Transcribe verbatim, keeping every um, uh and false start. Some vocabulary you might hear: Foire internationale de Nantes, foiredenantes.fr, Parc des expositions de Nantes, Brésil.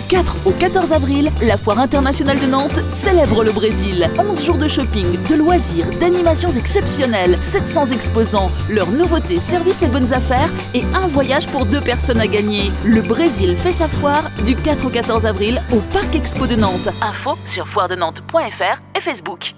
Du quatre au quatorze avril, la Foire internationale de Nantes célèbre le Brésil. onze jours de shopping, de loisirs, d'animations exceptionnelles, sept cents exposants, leurs nouveautés, services et bonnes affaires et un voyage pour deux personnes à gagner. Le Brésil fait sa foire du quatre au quatorze avril au Parc Expo de Nantes. Info sur foire de nantes point F R et Facebook.